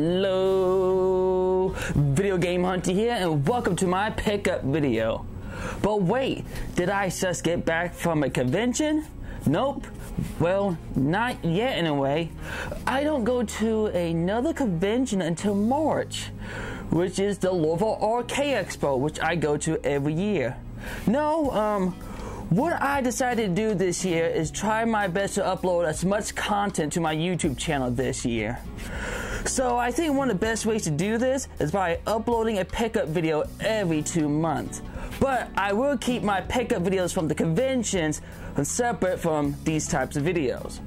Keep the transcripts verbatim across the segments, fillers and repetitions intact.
Hello, Video Game Hunter here, and welcome to my pickup video. But wait, did I just get back from a convention? Nope. Well, not yet in a way. I don't go to another convention until March, which is the Louisville R K Expo, which I go to every year. No, um, what I decided to do this year is try my best to upload as much content to my YouTube channel this year. So I think one of the best ways to do this is by uploading a pickup video every two months. But I will keep my pickup videos from the conventions separate from these types of videos.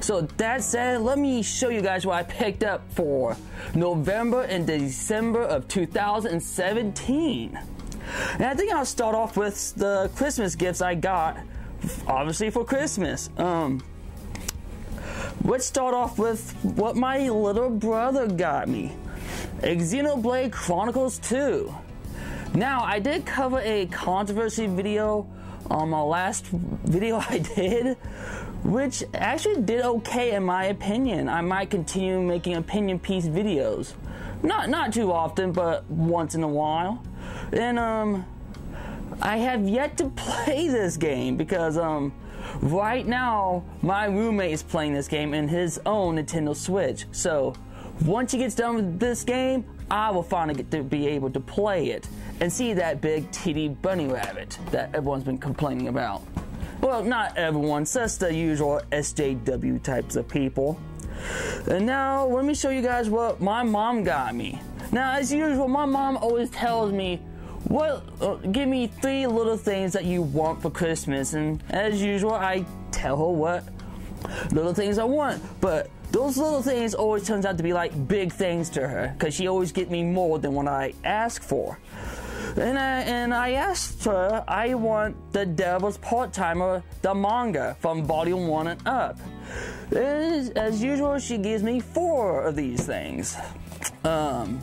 So that said, let me show you guys what I picked up for November and December of two thousand seventeen. And I think I'll start off with the Christmas gifts I got, obviously for Christmas. Um, let's start off with what my little brother got me. Xenoblade Chronicles two. Now, I did cover a controversy video on my last video I did, which actually did okay in my opinion. I might continue making opinion piece videos. Not, not too often, but once in a while. And um, I have yet to play this game because um, right now my roommate is playing this game in his own Nintendo Switch. So once he gets done with this game, I will finally get to be able to play it and see that big titty bunny rabbit that everyone's been complaining about. Well, not everyone, just the usual S J W types of people. And now let me show you guys what my mom got me. Now, as usual, my mom always tells me, "What? Uh, give me three little things that you want for Christmas." And as usual, I tell her what little things I want. But those little things always turns out to be like big things to her, because she always gets me more than what I ask for. And I, and I asked her, I want The Devil's Part-Timer, the manga, from volume one and up. And as usual, she gives me four of these things. Um,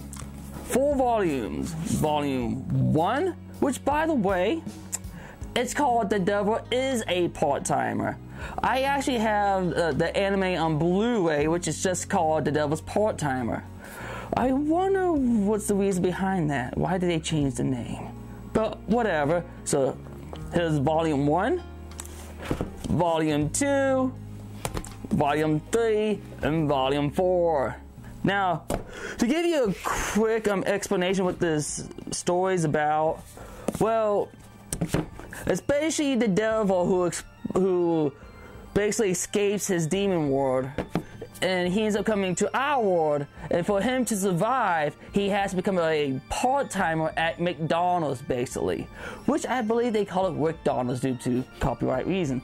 four volumes. Volume one, which by the way, it's called The Devil Is A Part-Timer. I actually have uh, the anime on Blu-ray, which is just called The Devil's Part-Timer. I wonder what's the reason behind that. Why did they change the name? But whatever. So here's volume one, volume two, volume three, and volume four. Now, to give you a quick um, explanation what this story's about, well, it's basically the devil who who basically escapes his demon world. And he ends up coming to our world, and for him to survive, he has to become a part-timer at McDonald's, basically. Which I believe they call it McDonald's due to copyright reason.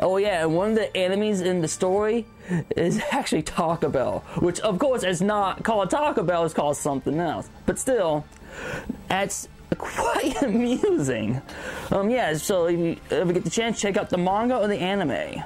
Oh yeah, and one of the enemies in the story is actually Taco Bell, which of course is not called Taco Bell, it's called something else. But still, that's quite amusing. Um, yeah, so if you ever get the chance, check out the manga or the anime.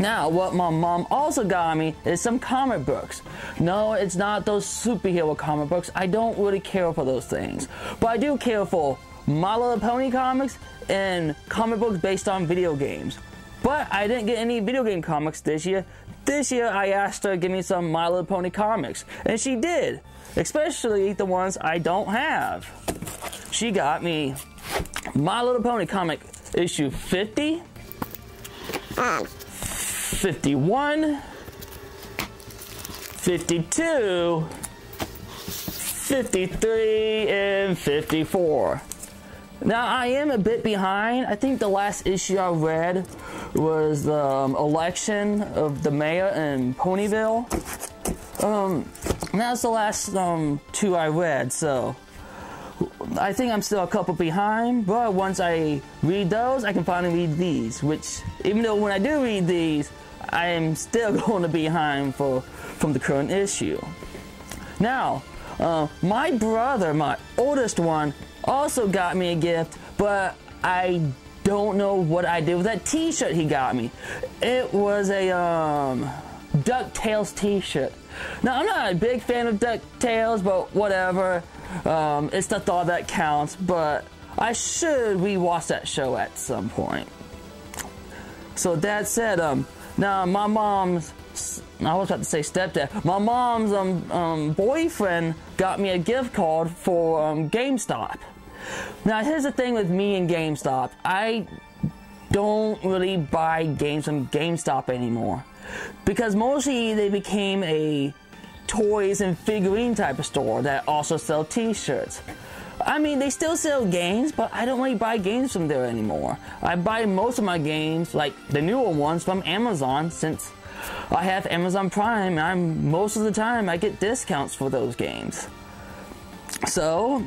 Now, what my mom also got me is some comic books. No, it's not those superhero comic books. I don't really care for those things. But I do care for My Little Pony comics and comic books based on video games. But I didn't get any video game comics this year. This year, I asked her to give me some My Little Pony comics. And she did. Especially the ones I don't have. She got me My Little Pony comic issue fifty. Um. fifty-one, fifty-two, fifty-three, and fifty-four. Now, I am a bit behind. I think the last issue I read was the um, election of the mayor in Ponyville. Um, that's the last um, two I read, so I think I'm still a couple behind, but once I read those, I can finally read these, which, even though when I do read these, I am still going to be behind for, from the current issue. Now, uh, my brother, my oldest one, also got me a gift, but I don't know what I did with that t-shirt he got me. It was a um, DuckTales t-shirt. Now, I'm not a big fan of DuckTales, but whatever. Um, it's the thought that counts, but I should rewatch that show at some point. So that said, um, now my mom's I was about to say stepdad. My mom's um, um, boyfriend got me a gift card for um, GameStop. Now, here's the thing with me and GameStop. I don't really buy games from GameStop anymore, because mostly they became a toys and figurine type of store that also sell t-shirts. I mean, they still sell games, but I don't really buy games from there anymore. I buy most of my games, like the newer ones, from Amazon, since I have Amazon Prime. I'm most of the time I get discounts for those games. So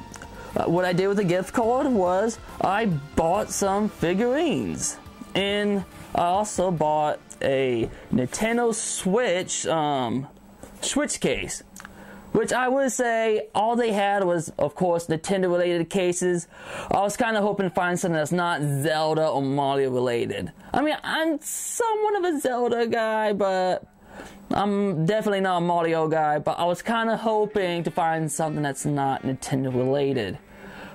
uh, what I did with the gift card was I bought some figurines, and I also bought a Nintendo Switch um, Switch case, which I would say all they had was, of course, Nintendo related cases. I was kind of hoping to find something that's not Zelda or Mario related. I mean, I'm somewhat of a Zelda guy, but I'm definitely not a Mario guy, but I was kind of hoping to find something that's not Nintendo related.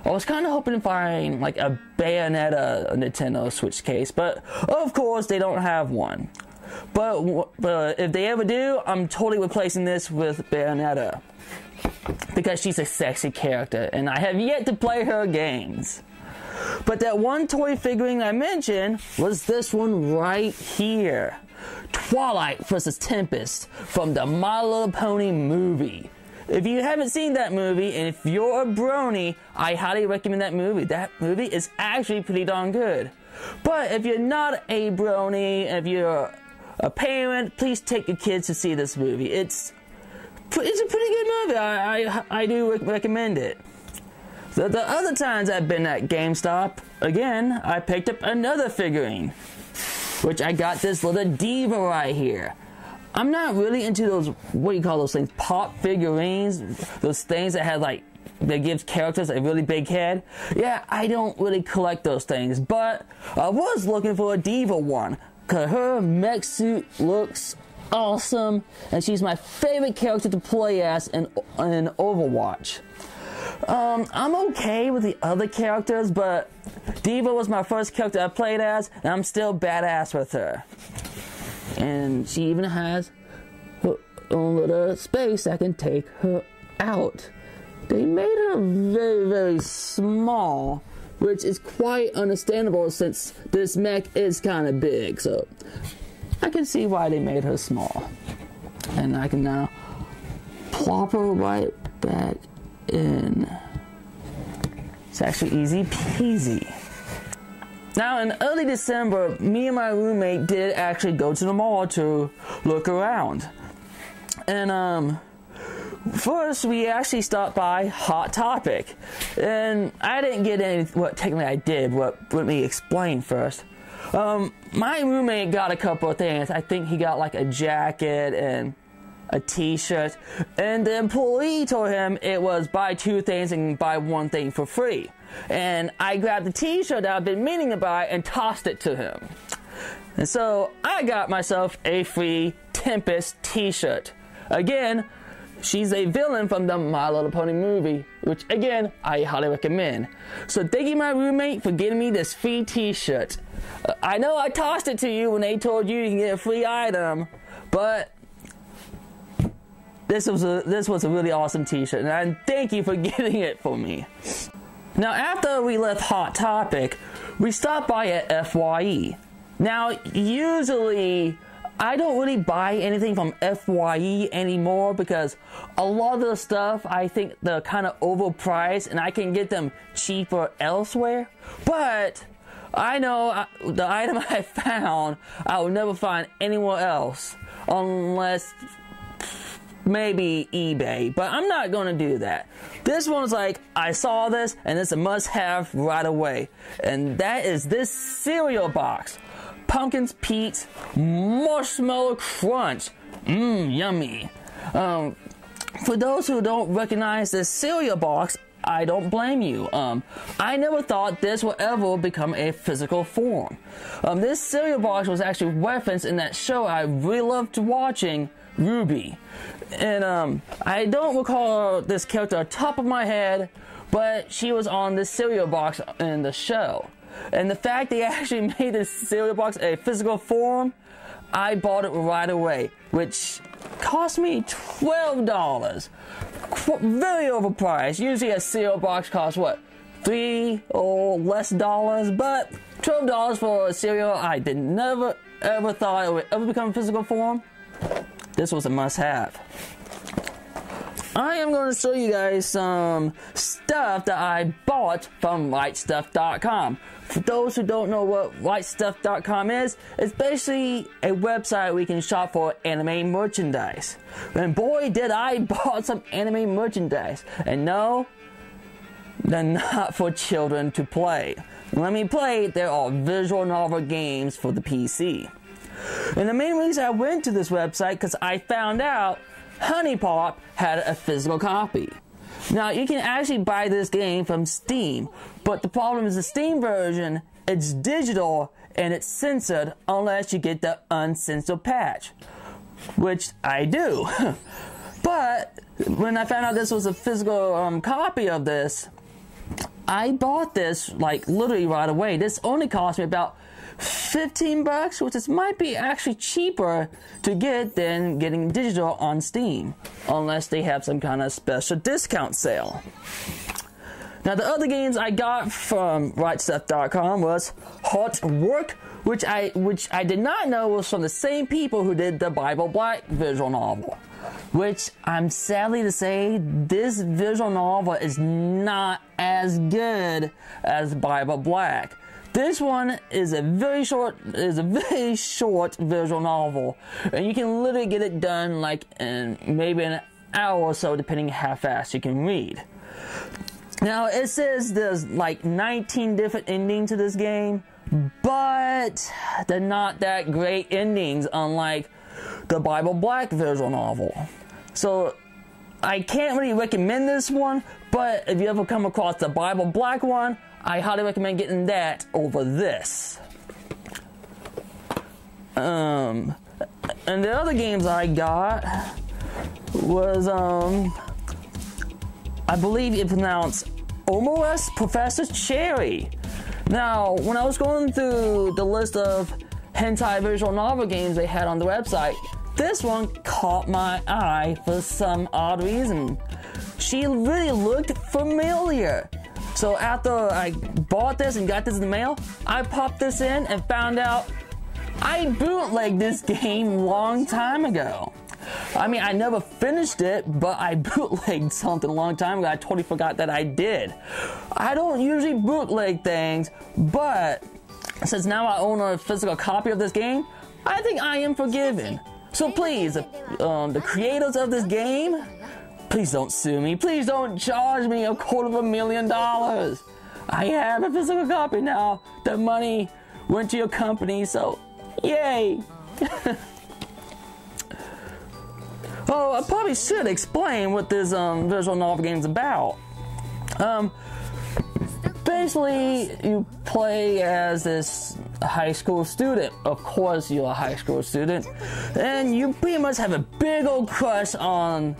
I was kind of hoping to find like a Bayonetta Nintendo Switch case, but of course they don't have one. But, but if they ever do, I'm totally replacing this with Bayonetta, because she's a sexy character and I have yet to play her games. But that one toy figurine I mentioned was this one right here. Twilight versus Tempest from the My Little Pony movie. If you haven't seen that movie, and if you're a brony, I highly recommend that movie. That movie is actually pretty darn good. But if you're not a brony, if you're a parent, please take your kids to see this movie. It's it's a pretty good movie. I I, I do re recommend it. The, the other times I've been at GameStop, again, I picked up another figurine, which I got this little D.Va right here. I'm not really into those, what do you call those things, pop figurines, those things that have like, that gives characters a really big head. Yeah, I don't really collect those things, but I was looking for a D.Va one, cause her mech suit looks awesome, and she's my favorite character to play as in, in Overwatch. Um, I'm okay with the other characters, but D.Va was my first character I played as, and I'm still badass with her. And she even has her own little space that can take her out. They made her very, very small, which is quite understandable since this mech is kind of big. So I can see why they made her small. And I can now plop her right back in. It's actually easy peasy. Now, in early December, me and my roommate did actually go to the mall to look around. And um, first, we actually stopped by Hot Topic. And I didn't get any, well, technically I did, but let me explain first. Um, my roommate got a couple of things. I think he got like a jacket and a t-shirt. And the employee told him it was buy two things and buy one thing for free. And I grabbed the t-shirt that I've been meaning to buy and tossed it to him. And so I got myself a free Tempest t-shirt. Again, she's a villain from the My Little Pony movie, which again, I highly recommend. So thank you, my roommate, for getting me this free t-shirt. Uh, I know I tossed it to you when they told you you can get a free item, but this was a, this was a really awesome t-shirt, and I thank you for getting it for me. Now, after we left Hot Topic, we stopped by at F Y E. Now, usually, I don't really buy anything from F Y E anymore, because a lot of the stuff, I think they're kind of overpriced and I can get them cheaper elsewhere. But I know I, the item I found, I will never find anywhere else, unless maybe eBay, but I'm not gonna do that. This one's like, I saw this and it's a must-have right away, and that is this cereal box, Pumpkin Pete's Marshmallow Crunch. Mmm, yummy. Um, for those who don't recognize this cereal box, I don't blame you. Um, I never thought this would ever become a physical form. Um, this cereal box was actually referenced in that show I really loved watching, Ruby. And um, I don't recall this character off the top of my head, but she was on the cereal box in the show. And the fact they actually made this cereal box a physical form, I bought it right away, which cost me twelve dollars. Very overpriced. Usually a cereal box costs what, three or less dollars, but twelve dollars for a cereal I did never ever thought it would ever become physical form. This was a must-have. I am going to show you guys some stuff that I bought from Right Stuf dot com. For those who don't know what Right Stuf dot com is, it's basically a website we can shop for anime merchandise. And boy, did I bought some anime merchandise. And no, they're not for children to play. Let me play, there are visual novel games for the P C. And the main reason I went to this website because I found out HuniePop had a physical copy. Now you can actually buy this game from Steam, but the problem is the Steam version, it's digital and it's censored unless you get the uncensored patch, which I do. But when I found out this was a physical um, copy of this, I bought this like literally right away. This only cost me about fifteen bucks, which is, might be actually cheaper to get than getting digital on Steam, unless they have some kind of special discount sale. Now the other games I got from Right Stuf dot com was Heartwork, which I which I did not know was from the same people who did the Bible Black visual novel, which I'm sadly to say this visual novel is not as good as Bible Black. This one is a very short, is a very short visual novel, and you can literally get it done like in maybe an hour or so, depending how fast you can read. Now it says there's like nineteen different endings to this game, but they're not that great endings, unlike the Bible Black visual novel. So I can't really recommend this one, but if you ever come across the Bible Black one, I highly recommend getting that over this. Um, and the other games I got was, um, I believe it pronounced Amorous Professor Cherry. Now, when I was going through the list of hentai visual novel games they had on the website, this one caught my eye for some odd reason. She really looked familiar. So after I bought this and got this in the mail, I popped this in and found out I bootlegged this game a long time ago. I mean, I never finished it, but I bootlegged something a long time ago. I totally forgot that I did. I don't usually bootleg things, but since now I own a physical copy of this game, I think I am forgiven. So please, um, the creators of this game, please don't sue me. Please don't charge me a quarter of a million dollars. I have a physical copy now. The money went to your company, so yay. Oh, I probably should explain what this um, visual novel game is about. Um, basically, you play as this high school student. Of course, you're a high school student. And you pretty much have a big old crush on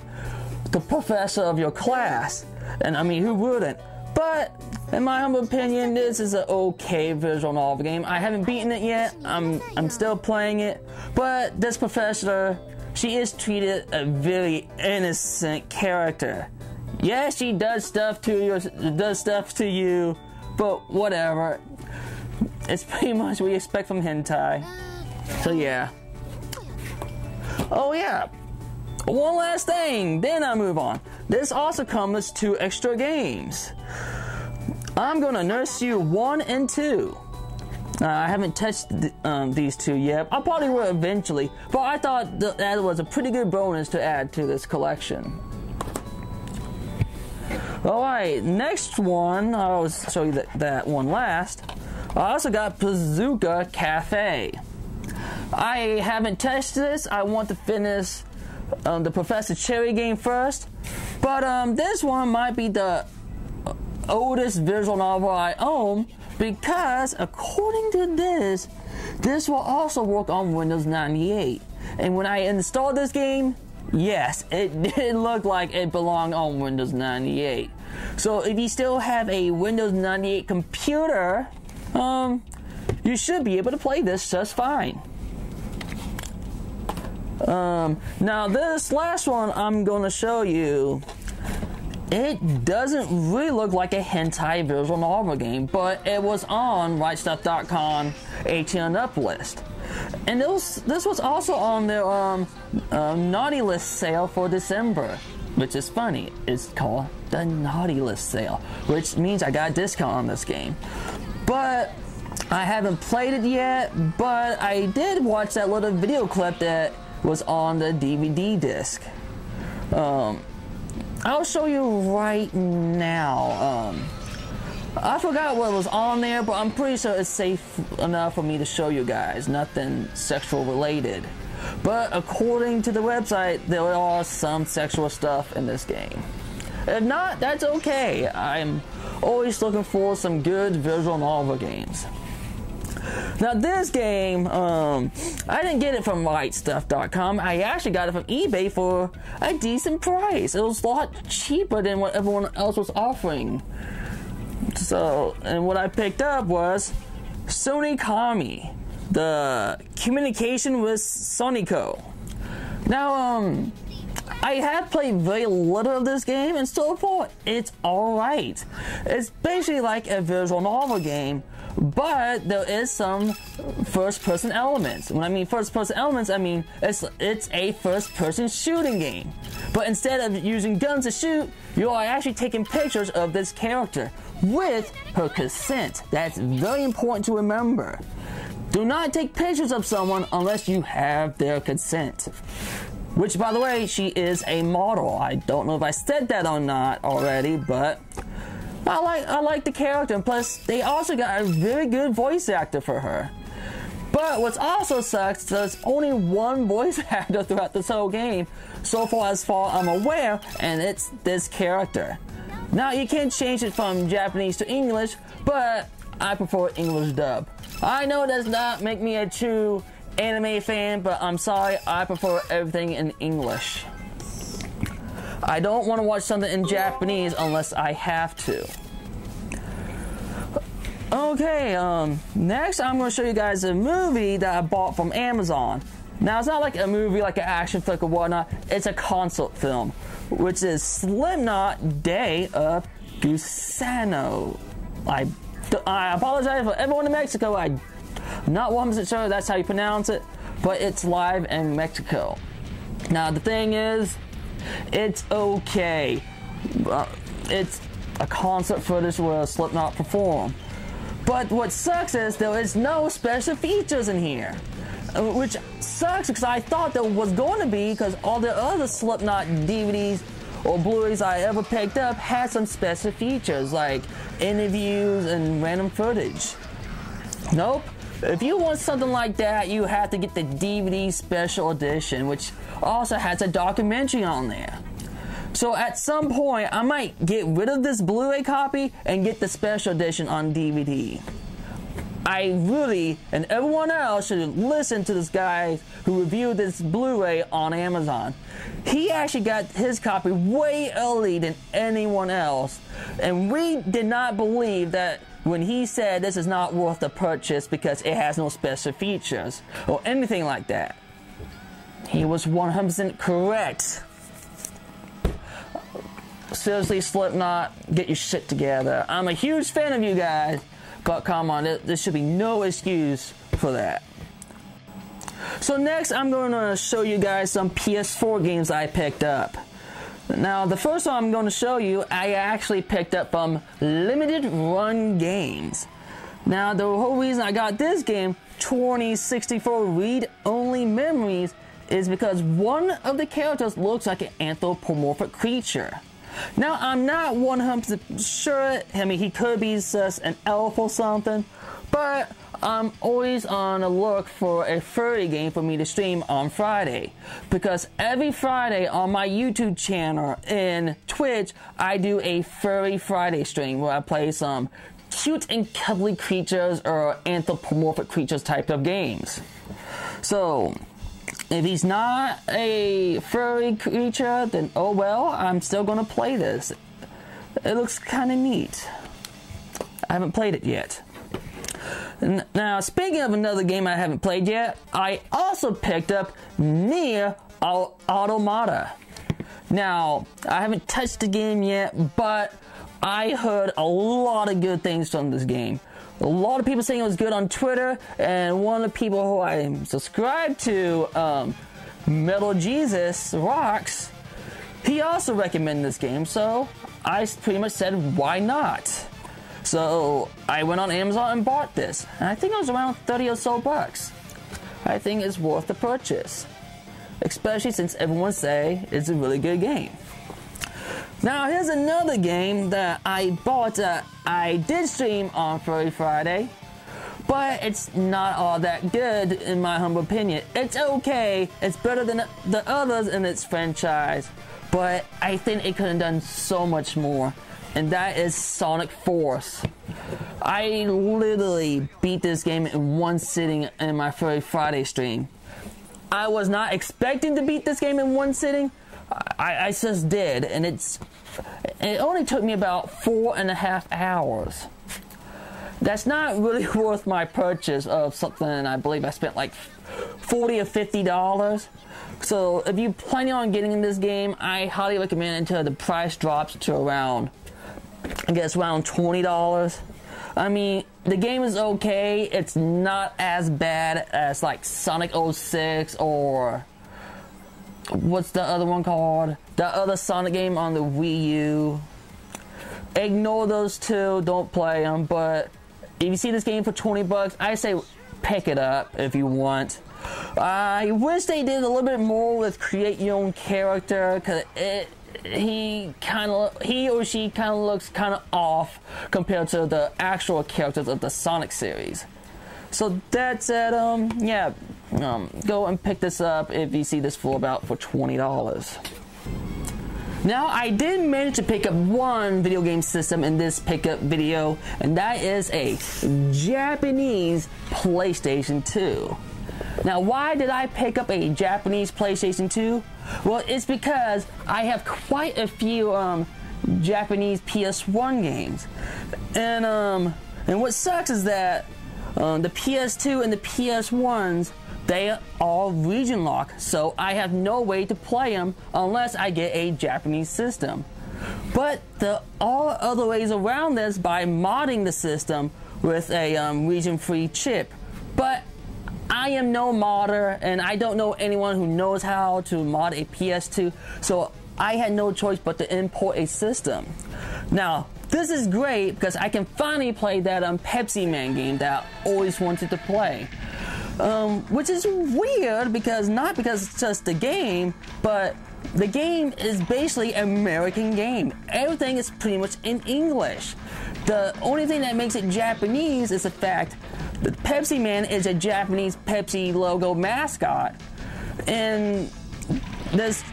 the professor of your class, and I mean, who wouldn't? But in my humble opinion, this is an okay visual novel game. I haven't beaten it yet. I'm I'm still playing it. But this professor, she is treated a very innocent character. Yeah, she does stuff to you, does stuff to you, but whatever. It's pretty much what you expect from hentai. So yeah. Oh yeah. One last thing, then I move on. This also comes to extra games. I'm gonna Nurse You one and two. Uh, I haven't touched th um, these two yet. I probably will eventually, but I thought th that was a pretty good bonus to add to this collection. All right, next one. I'll show you th that one last. I also got Bazooka Cafe. I haven't touched this. I want to finish Um, the Professor Cherry game first, but um, this one might be the oldest visual novel I own, because according to this, this will also work on Windows ninety-eight. And when I installed this game, yes, it did look like it belonged on Windows ninety-eight. So if you still have a Windows ninety-eight computer, um, you should be able to play this just fine. Um, now this last one I'm going to show you, it doesn't really look like a hentai visual novel game, but it was on Right Stuff dot com eighteen and up list. And it was, this was also on their um, uh, naughty list sale for December, which is funny. It's called the naughty list sale, which means I got a discount on this game. But I haven't played it yet, but I did watch that little video clip that was on the D V D disc. Um, I'll show you right now. Um, I forgot what was on there, but I'm pretty sure it's safe enough for me to show you guys. Nothing sexual related. But according to the website, there are some sexual stuff in this game. If not, that's okay. I'm always looking for some good visual novel games. Now this game, um, I didn't get it from Right Stuff dot com. I actually got it from eBay for a decent price. It was a lot cheaper than what everyone else was offering. So, and what I picked up was Sonikami, the communication with Sonico. Now, um, I have played very little of this game, and so far, it's alright. It's basically like a visual novel game, but there is some first-person elements. When I mean first-person elements, I mean it's, it's a first-person shooting game. But instead of using guns to shoot, you are actually taking pictures of this character with her consent. That's very important to remember. Do not take pictures of someone unless you have their consent. Which, by the way, she is a model. I don't know if I said that or not already, but I like I like the character. And plus, they also got a very good voice actor for her. But what's also sucks is there's only one voice actor throughout this whole game, so far as far I'm aware, and it's this character. Now, you can change it from Japanese to English, but I prefer English dub. I know it does not make me a true anime fan, but I'm sorry, I prefer everything in English. I don't want to watch something in Japanese unless I have to. Okay, um, next I'm going to show you guys a movie that I bought from Amazon. Now, it's not like a movie, like an action flick or whatnot. It's a concert film, which is Slipknot, Día de Gusano. I, I apologize for everyone in Mexico. I Not one hundred percent sure that's how you pronounce it, but it's live in Mexico. Now the thing is, it's okay. Uh, it's a concert footage where Slipknot perform. But what sucks is there is no special features in here, which sucks because I thought there was going to be, because all the other Slipknot D V Ds or Blu-rays I ever picked up had some special features like interviews and random footage. Nope. If you want something like that, you have to get the D V D special edition, which also has a documentary on there. So at some point, I might get rid of this Blu-ray copy and get the special edition on D V D. I really, and everyone else, should listen to this guy who reviewed this Blu-ray on Amazon. He actually got his copy way early than anyone else, and we did not believe that when he said this is not worth the purchase because it has no special features or anything like that. He was one hundred percent correct. Seriously, Slipknot, get your shit together. I'm a huge fan of you guys, but come on, there, there should be no excuse for that. So next, I'm going to show you guys some P S four games I picked up. Now, the first one I'm going to show you, I actually picked up from Limited Run Games. Now, the whole reason I got this game, twenty sixty-four Read Only Memories, is because one of the characters looks like an anthropomorphic creature. Now, I'm not one hundred percent sure, I mean, he could be just an elf or something, but I'm always on the look for a furry game for me to stream on Friday, because every Friday on my YouTube channel and Twitch, I do a Furry Friday stream where I play some cute and cuddly creatures or anthropomorphic creatures type of games. So, if he's not a furry creature, then oh well, I'm still going to play this. It looks kind of neat. I haven't played it yet. Now, speaking of another game I haven't played yet, I also picked up Nier Automata. Now, I haven't touched the game yet, but I heard a lot of good things from this game. A lot of people saying it was good on Twitter, and one of the people who I am subscribed to, um, Metal Jesus Rocks, he also recommended this game, so I pretty much said, why not? So I went on Amazon and bought this, and I think it was around thirty or so bucks. I think it's worth the purchase, especially since everyone says it's a really good game. Now here's another game that I bought that I did stream on Furry Friday, but it's not all that good in my humble opinion. It's okay, it's better than the others in its franchise, but I think it could have done so much more, and that is Sonic Force. I literally beat this game in one sitting in my Furry Friday stream. I was not expecting to beat this game in one sitting. I, I just did, and it's it only took me about four and a half hours. That's not really worth my purchase of something. I believe I spent like forty or fifty dollars. So if you plan on getting in this game, I highly recommend it until the price drops to around, I guess, around twenty dollars. I mean, the game is okay. It's not as bad as like Sonic oh six or what's the other one called? The other Sonic game on the Wii U. Ignore those two. Don't play them. But if you see this game for twenty bucks, I say pick it up if you want. I wish they did a little bit more with create your own character, cause it he kind of he or she kind of looks kind of off compared to the actual characters of the Sonic series. So that said, um, yeah, um, go and pick this up if you see this for about for twenty dollars. Now, I did manage to pick up one video game system in this pickup video, and that is a Japanese PlayStation two. Now, why did I pick up a Japanese PlayStation two? Well, it's because I have quite a few um, Japanese P S one games, and um, and what sucks is that Um, the P S two and the P S ones, they are all region locked, so I have no way to play them unless I get a Japanese system. But there are other ways around this by modding the system with a um, region-free chip. But I am no modder, and I don't know anyone who knows how to mod a P S two, so I had no choice but to import a system. Now, this is great because I can finally play that um, Pepsi Man game that I always wanted to play. Um, which is weird, because not because it's just the game, but the game is basically an American game. Everything is pretty much in English. The only thing that makes it Japanese is the fact that Pepsi Man is a Japanese Pepsi logo mascot. And there's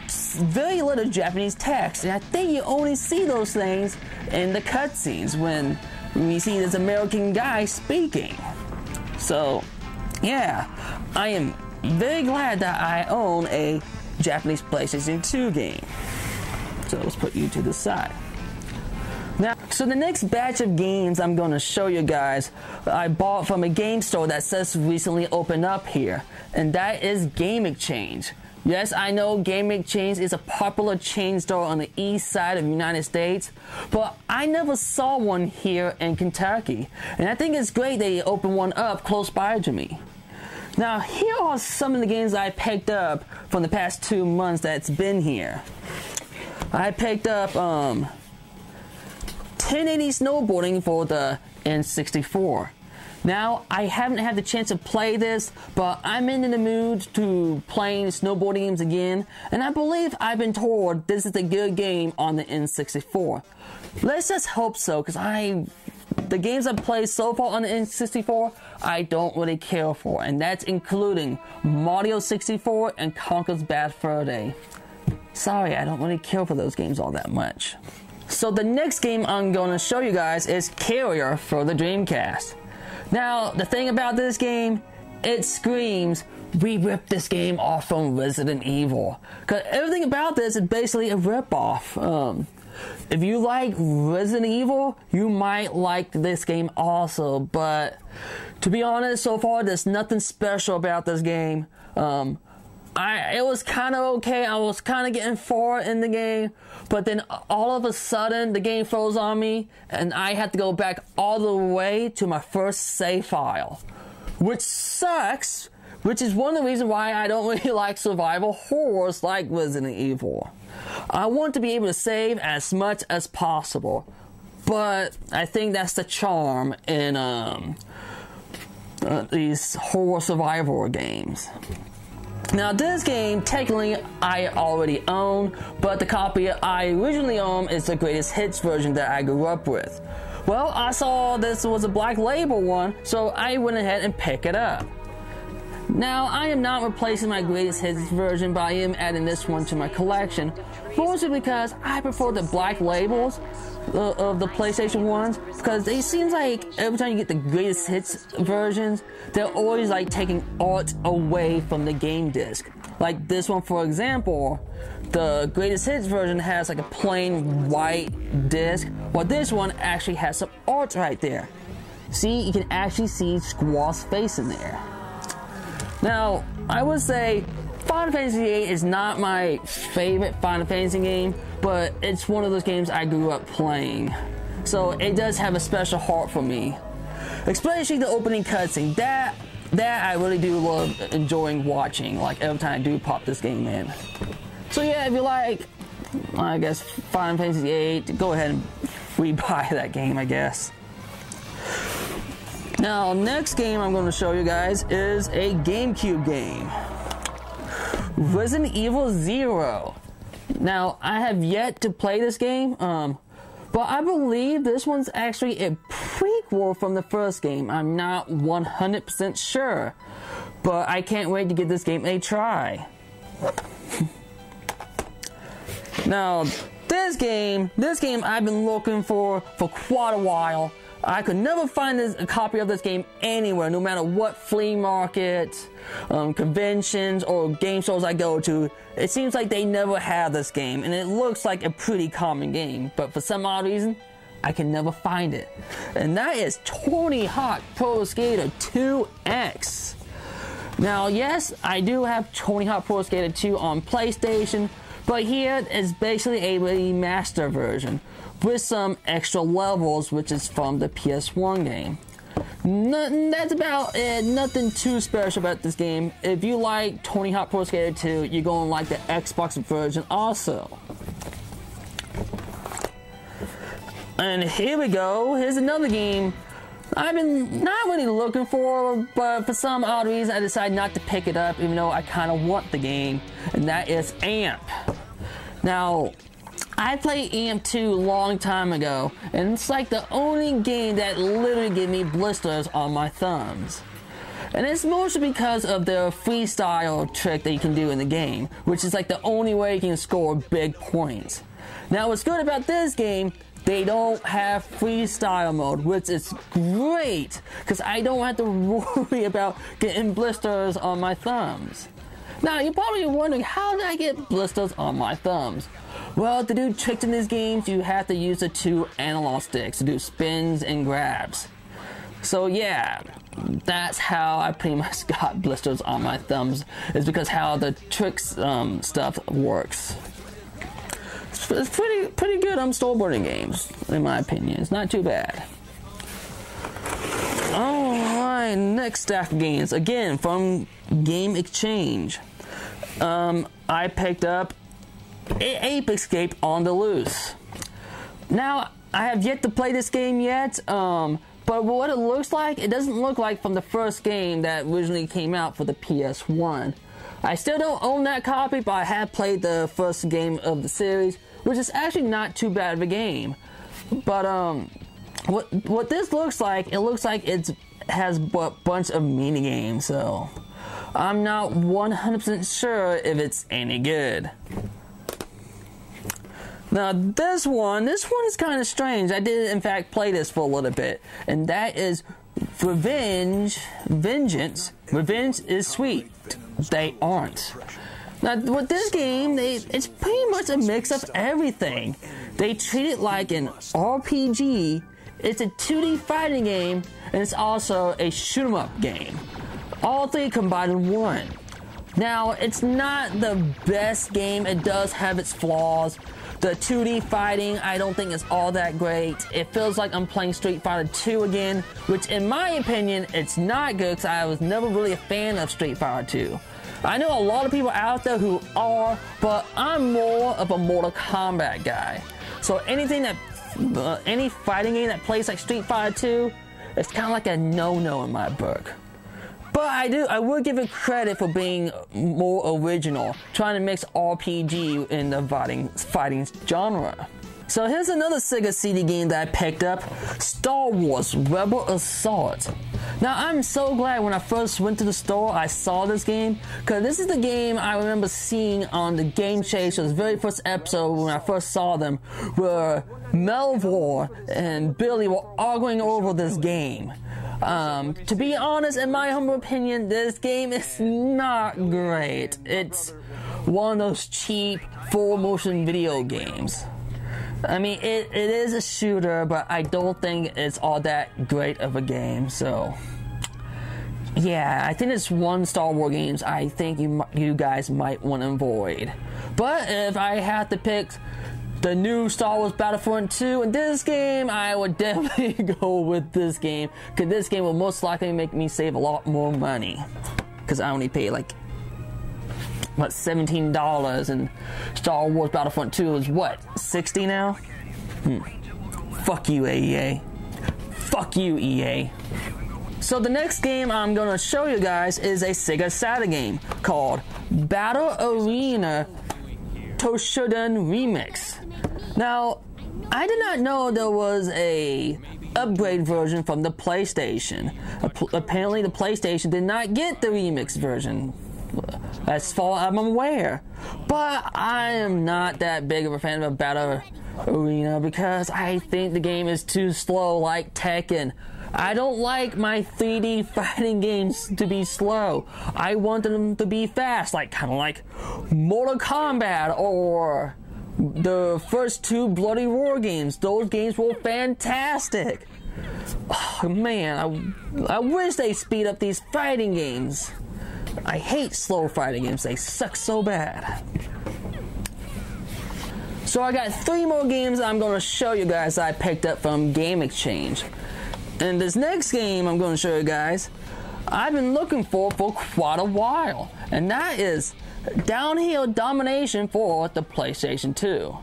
very little Japanese text, and I think you only see those things in the cutscenes when you see this American guy speaking. So, yeah, I am very glad that I own a Japanese PlayStation two game. So let's put you to the side. Now, so the next batch of games I'm going to show you guys, I bought from a game store that just recently opened up here, and that is Game Exchange. Yes, I know Game Exchange is a popular chain store on the east side of the United States, but I never saw one here in Kentucky, and I think it's great they opened one up close by to me. Now, here are some of the games I picked up from the past two months that's been here. I picked up um, ten eighty Snowboarding for the N sixty-four. Now, I haven't had the chance to play this, but I'm in the mood to playing snowboard games again, and I believe I've been told this is a good game on the N sixty-four. Let's just hope so, because I, the games I've played so far on the N sixty-four, I don't really care for, and that's including Mario sixty-four and Conker's Bad Fur Day. Sorry, I don't really care for those games all that much. So the next game I'm going to show you guys is Carrier for the Dreamcast. Now, the thing about this game, it screams we ripped this game off from Resident Evil. Because everything about this is basically a ripoff. Um, if you like Resident Evil, you might like this game also. But to be honest, so far there's nothing special about this game. Um, I, it was kind of okay. I was kind of getting far in the game, but then all of a sudden the game froze on me and I had to go back all the way to my first save file, which sucks, which is one of the reasons why I don't really like survival horrors like Resident Evil. I want to be able to save as much as possible, but I think that's the charm in um, uh, these horror survival games. Now this game, technically, I already own, but the copy I originally owned is the greatest hits version that I grew up with. Well, I saw this was a black label one, so I went ahead and picked it up. Now, I am not replacing my greatest hits version, but I am adding this one to my collection, mostly because I prefer the black labels of the PlayStation ones, because it seems like every time you get the greatest hits versions, they're always like taking art away from the game disc. Like this one, for example, the greatest hits version has like a plain white disc, while this one actually has some art right there. See, you can actually see Squall's face in there. Now, I would say Final Fantasy eight is not my favorite Final Fantasy game, but it's one of those games I grew up playing, so it does have a special heart for me. Especially the opening cutscene. That that I really do love enjoying watching, like every time I do pop this game in. So yeah, if you like, I guess, Final Fantasy eight, go ahead and rebuy that game, I guess. Now, next game I'm going to show you guys is a GameCube game. Resident Evil Zero. Now, I have yet to play this game, um, but I believe this one's actually a prequel from the first game. I'm not one hundred percent sure, but I can't wait to give this game a try. Now, this game, this game I've been looking for for quite a while. I could never find this, a copy of this game anywhere, no matter what flea market, um, conventions, or game stores I go to. It seems like they never have this game, and it looks like a pretty common game, but for some odd reason, I can never find it. And that is Tony Hawk Pro Skater two X. Now, yes, I do have Tony Hawk Pro Skater two on PlayStation, but here is basically a remastered version, with some extra levels, which is from the P S one game. Nothing, that's about it. Nothing too special about this game. If you like Tony Hawk Pro Skater two, you're going to like the Xbox version also. And here we go. Here's another game I've been not really looking for, but for some odd reason I decided not to pick it up, even though I kind of want the game, and that is A M P. Now, I played A M P two a long time ago, and it's like the only game that literally gave me blisters on my thumbs. And it's mostly because of the freestyle trick that you can do in the game, which is like the only way you can score big points. Now what's good about this game, they don't have freestyle mode, which is great, because I don't have to worry about getting blisters on my thumbs. Now you're probably wondering, how did I get blisters on my thumbs? Well, to do tricks in these games, you have to use the two analog sticks to do spins and grabs. So yeah, that's how I pretty much got blisters on my thumbs, is because how the tricks um, stuff works. It's, it's pretty pretty good on snowboarding games, in my opinion. It's not too bad. Alright, next stack of games, again from Game Exchange. Um, I picked up Ape Escape on the Loose. Now, I have yet to play this game yet, um, but what it looks like, it doesn't look like from the first game that originally came out for the P S one. I still don't own that copy, but I have played the first game of the series, which is actually not too bad of a game. But um, what what this looks like, it looks like it has a bunch of mini games, so I'm not one hundred percent sure if it's any good. Now this one, this one is kind of strange. I did in fact play this for a little bit, and that is Revenge, Vengeance, Revenge is Sweet. they aren't. Now, with this game, they, it's pretty much a mix of everything. They treat it like an R P G, it's a two D fighting game, and it's also a shoot 'em up game. All three combined in one. Now, it's not the best game, it does have its flaws. The two D fighting, I don't think it's all that great. It feels like I'm playing Street Fighter two again, which in my opinion, it's not good because I was never really a fan of Street Fighter two. I know a lot of people out there who are, but I'm more of a Mortal Kombat guy. So anything that, uh, any fighting game that plays like Street Fighter two, it's kind of like a no-no in my book. But I do, I would give it credit for being more original, trying to mix R P G in the fighting, fighting genre. So here's another Sega C D game that I picked up, Star Wars Rebel Assault. Now I'm so glad when I first went to the store I saw this game, because this is the game I remember seeing on the Game Exchange, the very first episode when I first saw them, where Melvor and Billy were arguing over this game. Um, to be honest, in my humble opinion, this game is not great. It's one of those cheap full motion video games. I mean, it, it is a shooter, but I don't think it's all that great of a game, so... Yeah, I think it's one Star Wars games I think you, you guys might want to avoid. But if I had to pick the new Star Wars Battlefront two and this game, I would definitely go with this game, because this game will most likely make me save a lot more money, because I only paid like what seventeen dollars, and Star Wars Battlefront two is what sixty now. Hmm. Fuck you, E A. Fuck you, E A. So the next game I'm gonna show you guys is a Sega Saturn game called Battle Arena Toshouden Remix. Now, I did not know there was a upgrade version from the PlayStation. Apparently the PlayStation did not get the remix version, as far as I'm aware. But I am not that big of a fan of Battle Arena because I think the game is too slow, like Tekken. I don't like my three D fighting games to be slow. I want them to be fast, like kind of like Mortal Kombat or the first two Bloody Roar games. Those games were fantastic. Oh man, I, I wish they speed up these fighting games. I hate slow fighting games, they suck so bad. So I got three more games I'm gonna show you guys I picked up from Game Exchange. And this next game I'm gonna show you guys, I've been looking for for quite a while, and that is Downhill Domination for the PlayStation two.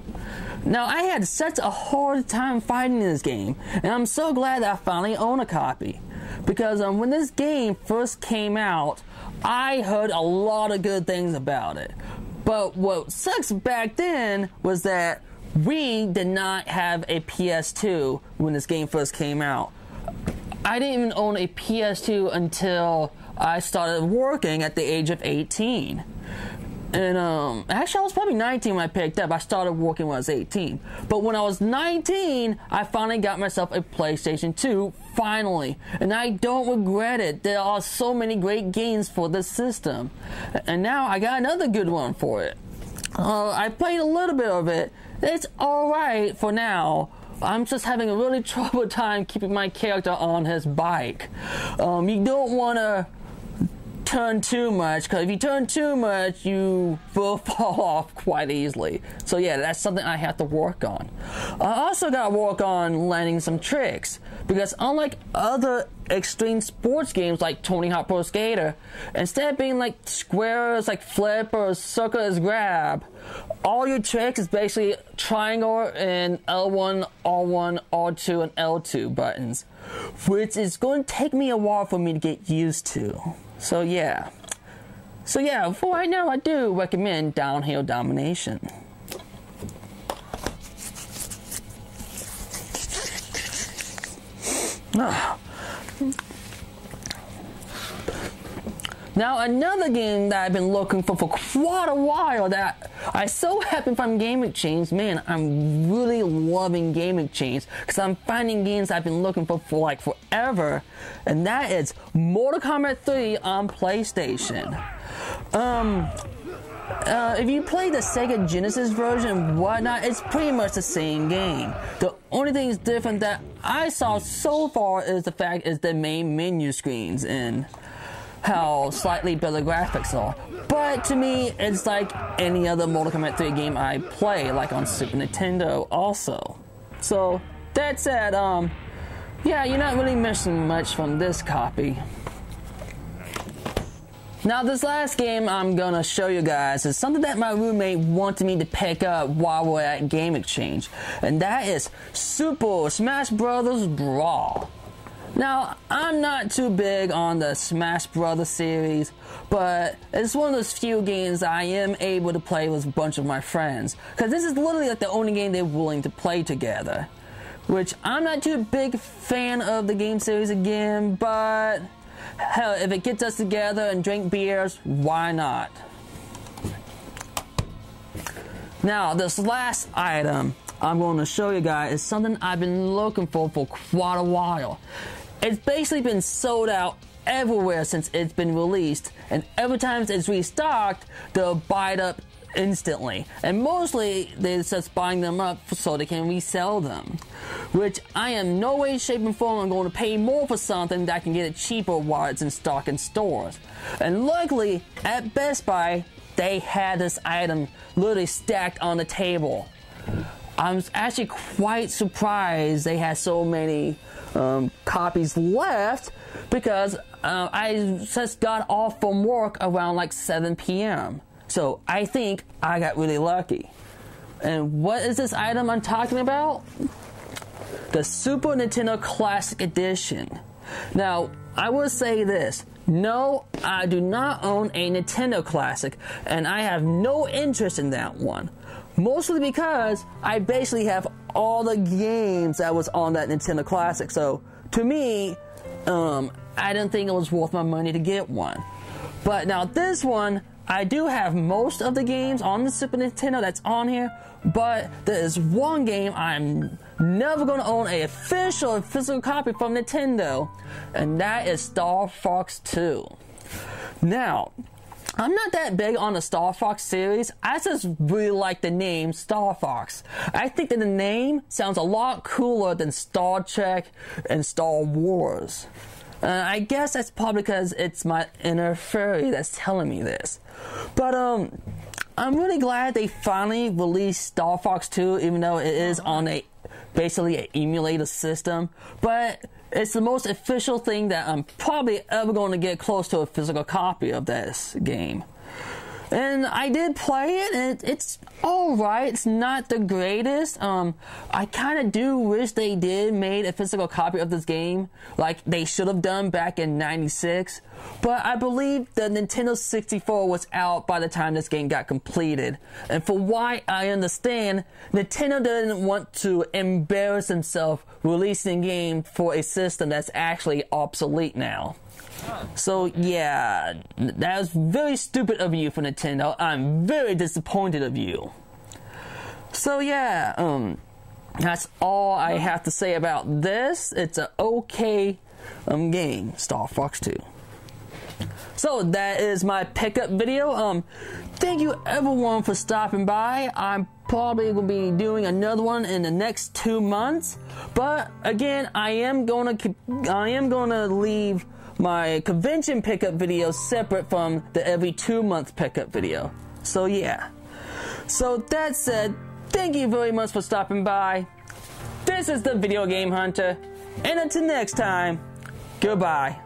Now I had such a hard time fighting this game, and I'm so glad that I finally own a copy. Because um, when this game first came out, I heard a lot of good things about it. But what sucks back then was that we did not have a P S two when this game first came out. I didn't even own a P S two until I started working at the age of eighteen. And um, actually I was probably nineteen when I picked up. I started working when I was eighteen. But when I was nineteen, I finally got myself a PlayStation two, finally. And I don't regret it. There are so many great games for this system. And now I got another good one for it. Uh, I played a little bit of it. It's alright for now. I'm just having a really troubled time keeping my character on his bike. Um, you don't want to turn too much, because if you turn too much you will fall off quite easily. So yeah, that's something I have to work on. I also got to work on landing some tricks, because unlike other extreme sports games like Tony Hawk Pro Skater, instead of being like squares like flip or circle is grab, all your tricks is basically triangle and L one, R one, R two, and L two buttons, which is going to take me a while for me to get used to. So yeah, so yeah, for right now I do recommend Downhill Domination. Oh. Now another game that I've been looking for for quite a while that I so happen from Game Exchange. Man, I'm really loving Game Exchange because I'm finding games I've been looking for for like forever, and that is Mortal Kombat three on PlayStation. Um, uh, if you play the Sega Genesis version and whatnot, it's pretty much the same game. The only thing that's different that I saw so far is the fact is the main menu screens and how slightly better graphics are. But to me, it's like any other Mortal Kombat three game I play, like on Super Nintendo also. So, that said, um, yeah, you're not really missing much from this copy. Now, this last game I'm gonna show you guys is something that my roommate wanted me to pick up while we're at Game Exchange, and that is Super Smash Bros. Brawl. Now, I'm not too big on the Smash Brothers series, but it's one of those few games I am able to play with a bunch of my friends, because this is literally like the only game they're willing to play together. Which, I'm not too big fan of the game series again, but hell, if it gets us together and drink beers, why not? Now, this last item I'm going to show you guys is something I've been looking for for quite a while. It's basically been sold out everywhere since it's been released, and every time it's restocked, they'll buy it up instantly. And mostly, they're just buying them up so they can resell them. Which I am no way, shape, and form I'm going to pay more for something that I can get it cheaper while it's in stock in stores. And luckily, at Best Buy, they had this item literally stacked on the table. I'm actually quite surprised they had so many um, copies left, because uh, I just got off from work around like seven P M So I think I got really lucky. And what is this item I'm talking about? The Super Nintendo Classic Edition. Now, I will say this. No, I do not own a Nintendo Classic, and I have no interest in that one. Mostly because I basically have all the games that was on that Nintendo Classic, so to me, um, I didn't think it was worth my money to get one. But now this one, I do have most of the games on the Super Nintendo that's on here, but there is one game I'm never going to own an official physical copy from Nintendo, and that is Star Fox two. Now, I'm not that big on the Star Fox series. I just really like the name Star Fox. I think that the name sounds a lot cooler than Star Trek and Star Wars. Uh, I guess that's probably because it's my inner furry that's telling me this. But um, I'm really glad they finally released Star Fox two, even though it is on a basically an emulator system. But it's the most official thing that I'm probably ever going to get close to a physical copy of this game. And I did play it, and it's alright. It's not the greatest. Um, I kind of do wish they did made a physical copy of this game, like they should have done back in ninety-six. But I believe the Nintendo sixty-four was out by the time this game got completed. And for why I understand, Nintendo didn't want to embarrass himself releasing a game for a system that's actually obsolete now. So yeah, that was very stupid of you for Nintendo. I'm very disappointed of you. So yeah, um, that's all I have to say about this. It's an okay um, game, Star Fox two. So that is my pickup video. Um, thank you everyone for stopping by. I'm probably going to be doing another one in the next two months. But again, I am going to I am going to leave my convention pickup video separate from the every two month pickup video. So yeah. So that said, thank you very much for stopping by. This is the Video Game Hunter, and until next time, goodbye.